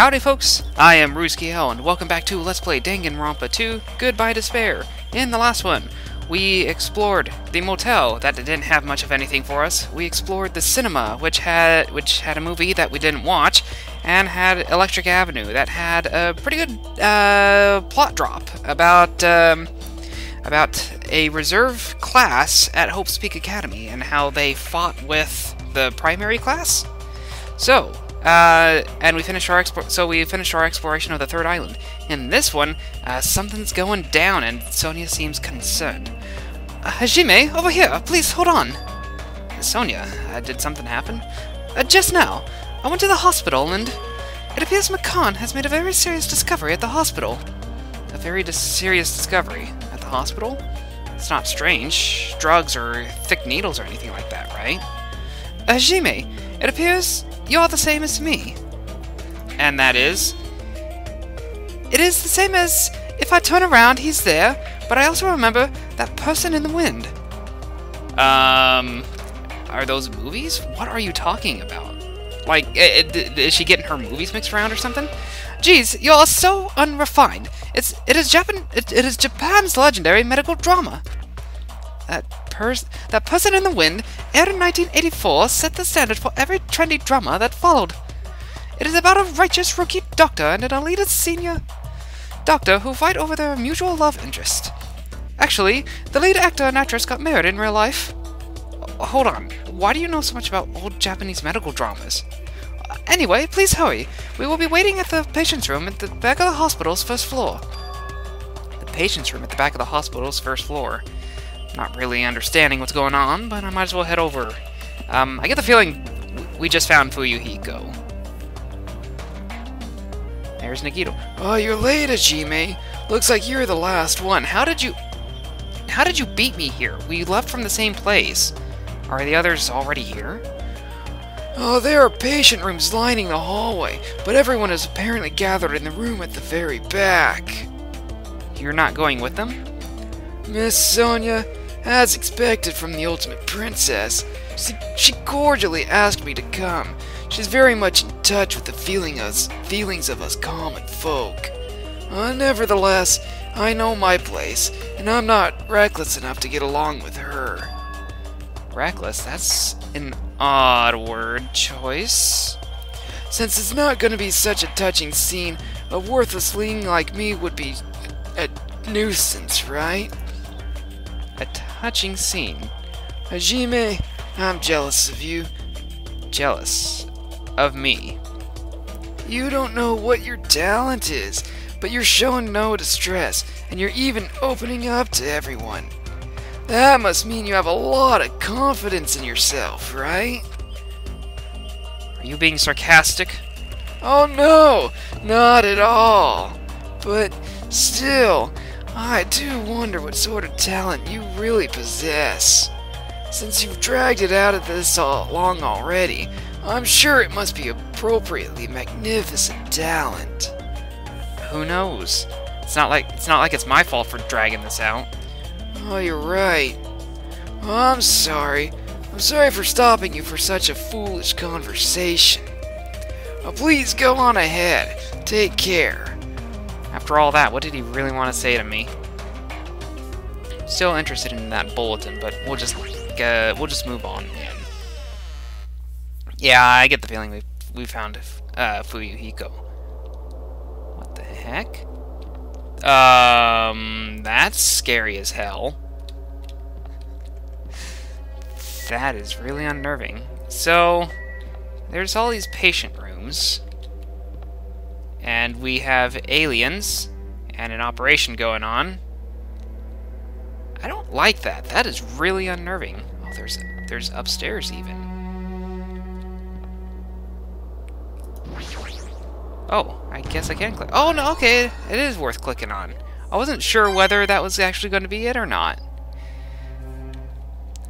Howdy folks, I am Ruskiel and welcome back to Let's Play Danganronpa 2: Goodbye Despair. In the last one, we explored the motel that didn't have much of anything for us. We explored the cinema which had a movie that we didn't watch, and had Electric Avenue that had a pretty good plot drop about a reserve class at Hope's Peak Academy and how they fought with the primary class. So, and we finished our exploration of the third island. In this one, something's going down, and Sonia seems concerned. Hajime, over here, please hold on. Sonia, did something happen? Just now, I went to the hospital, and it appears Mikan has made a very serious discovery at the hospital. A very serious discovery at the hospital? It's not strange. Drugs or thick needles or anything like that, right? Hajime, it appears you're the same as me. And that is? It is the same as if I turn around, he's there, but I also remember that person in the wind. Are those movies? What are you talking about? Like, is she getting her movies mixed around or something? Geez, you're so unrefined. It is Japan's legendary medical drama. That Person in the Wind, aired in 1984, set the standard for every trendy drama that followed. It is about a righteous rookie doctor and an elitist senior doctor who fight over their mutual love interest. Actually, the lead actor and actress got married in real life. Hold on, why do you know so much about old Japanese medical dramas? Anyway, please hurry. We will be waiting at the patient's room at the back of the hospital's first floor. The patient's room at the back of the hospital's first floor. Not really understanding what's going on, but I might as well head over. I get the feeling we just found Fuyuhiko. There's Nagito. Oh, you're late, Hajime. Looks like you're the last one. How did you beat me here? We left from the same place. Are the others already here? Oh, there are patient rooms lining the hallway, but everyone is apparently gathered in the room at the very back. You're not going with them? Miss Sonia, as expected from the Ultimate Princess, she cordially asked me to come. She's very much in touch with the feelings of us common folk. Nevertheless, I know my place, and I'm not reckless enough to get along with her. Reckless? That's an odd word choice. Since it's not going to be such a touching scene, a worthless ling like me would be a nuisance, right? A touching scene. Hajime, I'm jealous of you. Jealous of me? You don't know what your talent is, but you're showing no distress, and you're even opening up to everyone. That must mean you have a lot of confidence in yourself, right? Are you being sarcastic? Oh no, not at all. But still, I do wonder what sort of talent you really possess. Since you've dragged it out of this all long already, I'm sure it must be appropriately magnificent talent. Who knows? It's not like it's my fault for dragging this out. Oh, you're right. I'm sorry. I'm sorry for stopping you for such a foolish conversation. Oh, please go on ahead. Take care. After all that, what did he really want to say to me? Still interested in that bulletin, but we'll just move on. Yeah, I get the feeling we found Fuyuhiko. What the heck? That's scary as hell. That is really unnerving. So, there's all these patient rooms. And we have aliens, and an operation going on. I don't like that. That is really unnerving. Oh, there's upstairs even. Oh, I guess I can click. Oh, no, okay. It is worth clicking on. I wasn't sure whether that was actually going to be it or not.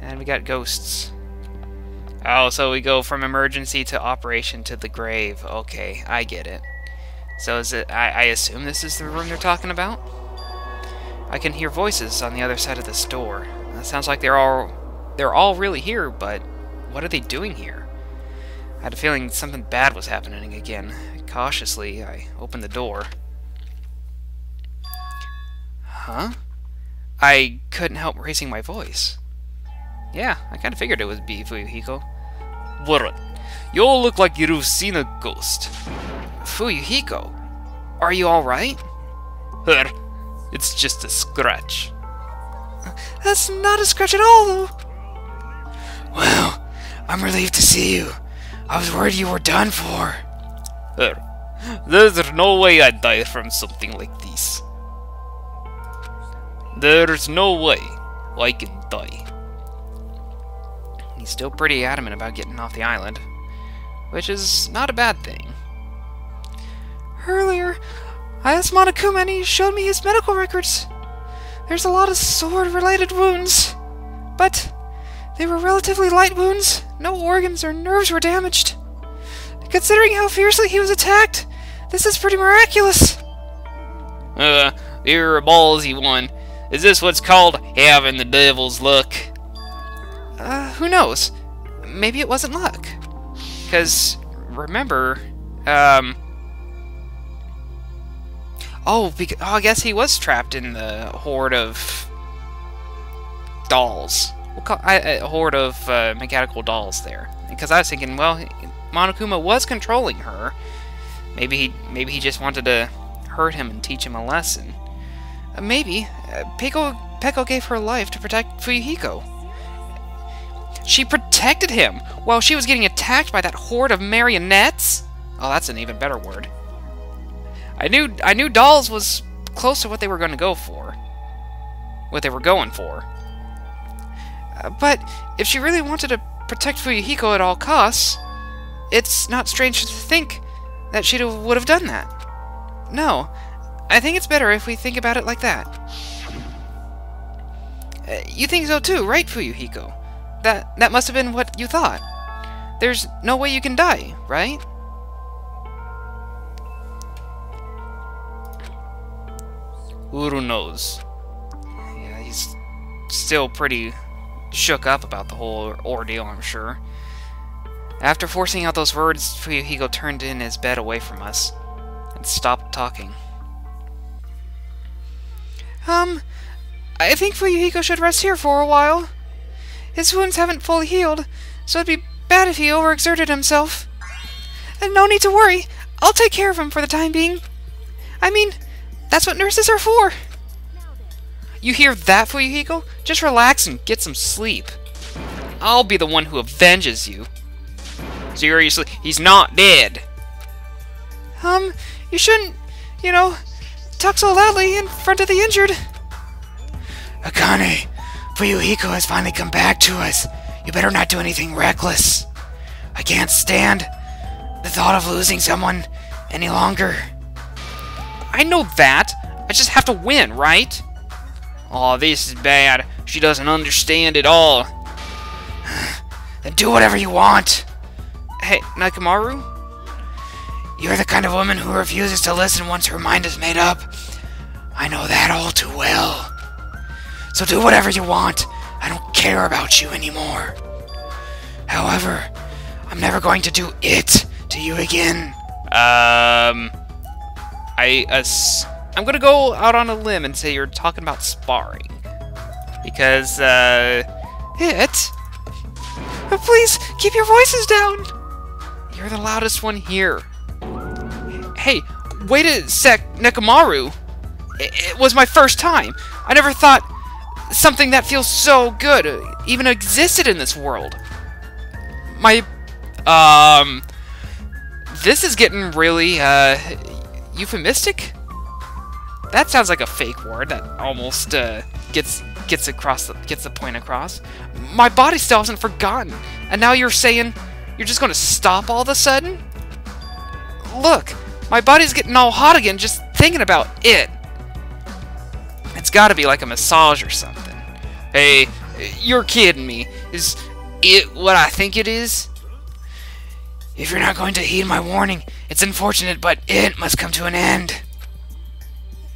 And we got ghosts. Oh, so we go from emergency to operation to the grave. Okay, I get it. So is it? I assume this is the room they're talking about? I can hear voices on the other side of this door. It sounds like they're all really here, but what are they doing here? I had a feeling something bad was happening again. Cautiously, I opened the door. Huh? I couldn't help raising my voice. Yeah, I kind of figured it would be Fuyuhiko. What? You all look like you've seen a ghost. Fuyuhiko, are you alright? It's just a scratch. That's not a scratch at all! Well, I'm relieved to see you. I was worried you were done for. There's no way I'd die from something like this. There's no way I can die. He's still pretty adamant about getting off the island, which is not a bad thing. Earlier, I asked Monokuma and he showed me his medical records. There's a lot of sword-related wounds, but they were relatively light wounds. No organs or nerves were damaged. Considering how fiercely he was attacked, this is pretty miraculous. You're a ballsy one. Is this what's called having the devil's luck? Who knows? Maybe it wasn't luck. Because, remember, I guess he was trapped in the horde of dolls. We'll call a horde of mechanical dolls there. Because I was thinking, well, Monokuma was controlling her. Maybe he just wanted to hurt him and teach him a lesson. Maybe. Peko gave her life to protect Fuyuhiko. She protected him while she was getting attacked by that horde of marionettes? Oh, that's an even better word. I knew dolls was close to what they were going to go for. What they were going for. But if she really wanted to protect Fuyuhiko at all costs, it's not strange to think that she would have done that. No, I think it's better if we think about it like that. You think so too, right, Fuyuhiko? That must have been what you thought. There's no way you can die, right? Who knows? Yeah, he's still pretty shook up about the whole ordeal, I'm sure. After forcing out those words, Fuyuhiko turned in his bed away from us and stopped talking. I think Fuyuhiko should rest here for a while. His wounds haven't fully healed, so it'd be bad if he overexerted himself. And no need to worry, I'll take care of him for the time being. I mean, that's what nurses are for! You hear that, Fuyuhiko? Just relax and get some sleep. I'll be the one who avenges you. Seriously, he's not dead! You shouldn't, you know, talk so loudly in front of the injured. Akane, Fuyuhiko has finally come back to us. You better not do anything reckless. I can't stand the thought of losing someone any longer. I know that. I just have to win, right? Oh, this is bad. She doesn't understand at all. Then do whatever you want. Hey, Nekomaru? You're the kind of woman who refuses to listen once her mind is made up. I know that all too well. So do whatever you want. I don't care about you anymore. However, I'm never going to do it to you again. I'm gonna go out on a limb and say you're talking about sparring. Because, it? Please, keep your voices down! You're the loudest one here. Hey, wait a sec, Nekomaru! It was my first time! I never thought something that feels so good even existed in this world. This is getting really, euphemistic? That sounds like a fake word that almost gets the point across. My body still hasn't forgotten, and now you're saying you're just going to stop all of a sudden? Look, my body's getting all hot again just thinking about it. It's got to be like a massage or something. Hey, you're kidding me. Is it what I think it is? If you're not going to heed my warning, it's unfortunate, but it must come to an end.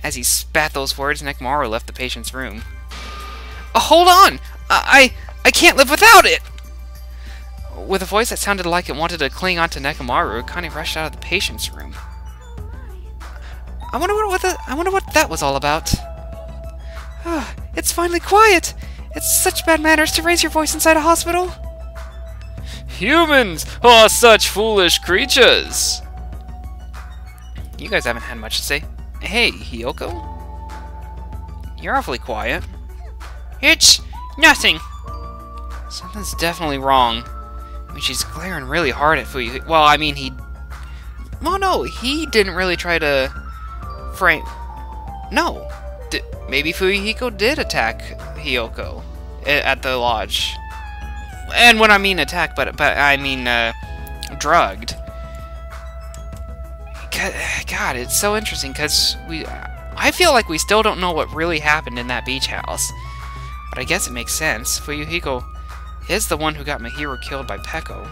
As he spat those words, Nekomaru left the patient's room. Hold on! I can't live without it! With a voice that sounded like it wanted to cling onto Nekomaru, Akane rushed out of the patient's room. I wonder what that was all about. Oh, it's finally quiet! It's such bad manners to raise your voice inside a hospital! Humans are such foolish creatures! You guys haven't had much to say. Hey, Hiyoko? You're awfully quiet. It's nothing! Something's definitely wrong. I mean, she's glaring really hard at Fuyuhiko. Well, I mean, he... Well, no, he didn't really try to... frame... No. Maybe Fuyuhiko did attack Hiyoko at the lodge. And when I mean attack, but I mean, drugged. God, it's so interesting, because I feel like we still don't know what really happened in that beach house. But I guess it makes sense. Fuyuhiko is the one who got Mahiru killed by Peko,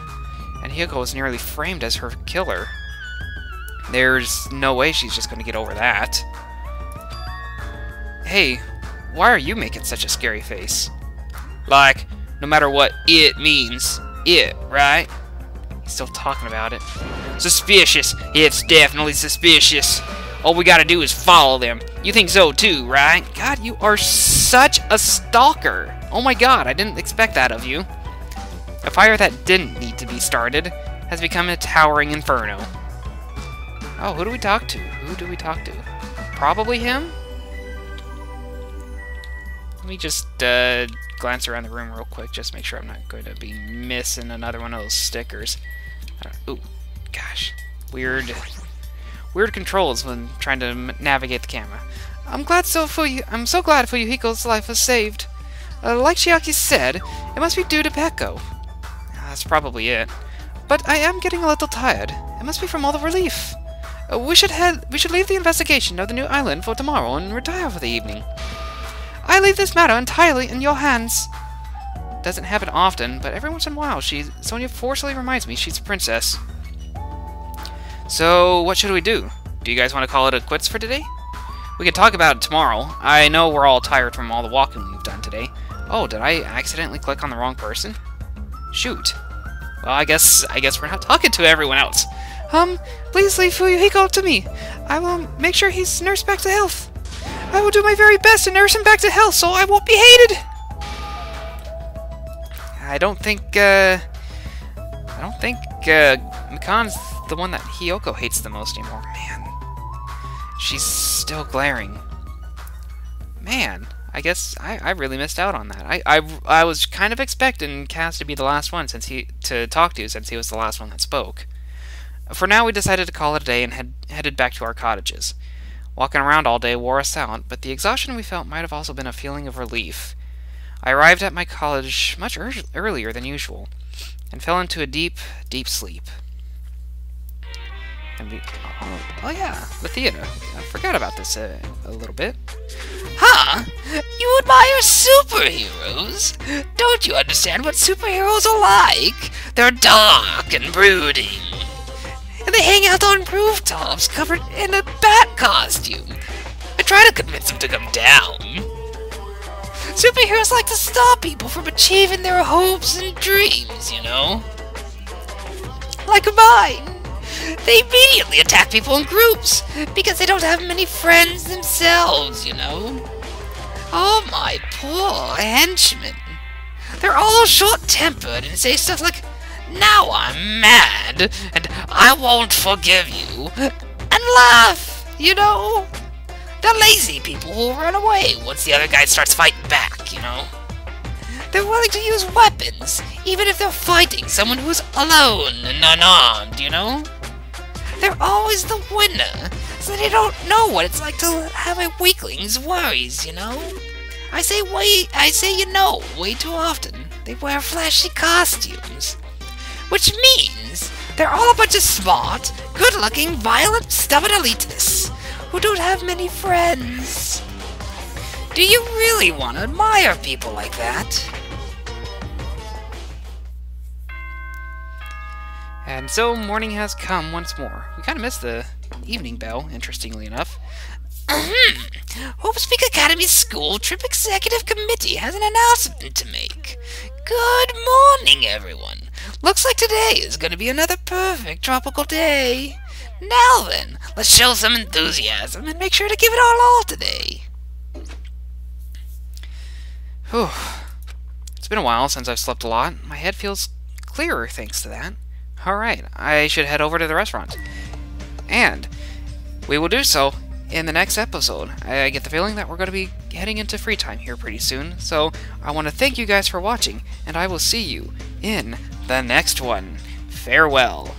and Hiyoko was nearly framed as her killer. There's no way she's just going to get over that. Hey, why are you making such a scary face? Like, no matter what it means, it, right? He's still talking about it. Suspicious. It's definitely suspicious. All we gotta do is follow them. You think so too, right? God, you are such a stalker. Oh my god, I didn't expect that of you. A fire that didn't need to be started has become a towering inferno. Oh, who do we talk to? Who do we talk to? Probably him? Let me just, glance around the room real quick, just make sure I'm not going to be missing another one of those stickers. Ooh, gosh. Weird controls when trying to navigate the camera. I'm so glad Fuyuhiko's life was saved. Like Chiaki said, it must be due to Peko. That's probably it. But I am getting a little tired. It must be from all the relief. We should leave the investigation of the new island for tomorrow and retire for the evening. I leave this matter entirely in your hands. Doesn't happen often, but every once in a while, Sonia forcefully reminds me she's a princess. So, what should we do? Do you guys want to call it quits for today? We can talk about it tomorrow. I know we're all tired from all the walking we've done today. Oh, did I accidentally click on the wrong person? Shoot. Well, I guess we're not talking to everyone else. Please leave Fuyuhiko to me. I will make sure he's nursed back to health. I will do my very best to nurse him back to health so I won't be hated! I don't think Mikan's the one that Hiyoko hates the most anymore. Man. She's still glaring. Man, I guess I really missed out on that. I was kind of expecting Kaz to be the last one to talk to since he was the last one that spoke. For now, we decided to call it a day and headed back to our cottages. Walking around all day wore us out, but the exhaustion we felt might have also been a feeling of relief. I arrived at my college much earlier than usual, and fell into a deep, deep sleep. And oh yeah, the theater. I forgot about this a little bit. Huh? You admire superheroes? Don't you understand what superheroes are like? They're dark and brooding. And they hang out on rooftops covered in a bat costume. I try to convince them to come down. Superheroes like to stop people from achieving their hopes and dreams, you know? Like mine. They immediately attack people in groups because they don't have many friends themselves, you know? Oh, my poor henchmen. They're all short-tempered and say stuff like, "Now I'm mad, and I won't forgive you," and laugh, you know? The lazy people will run away once the other guy starts fighting back, you know? They're willing to use weapons, even if they're fighting someone who's alone and unarmed, you know? They're always the winner, so they don't know what it's like to have a weakling's worries, you know? I say you know way too often. They wear flashy costumes. Which means they're all a bunch of smart, good-looking, violent, stubborn elitists who don't have many friends. Do you really want to admire people like that? And so morning has come once more. We kind of missed the evening bell, interestingly enough. Hope's Peak Academy's School Trip Executive Committee has an announcement to make. Good morning, everyone. Looks like today is going to be another perfect tropical day. Now then, let's show some enthusiasm and make sure to give it our all today. Whew. It's been a while since I've slept a lot. My head feels clearer thanks to that. Alright, I should head over to the restaurant. And we will do so in the next episode. I get the feeling that we're going to be heading into free time here pretty soon, so I want to thank you guys for watching, and I will see you in the next one. Farewell.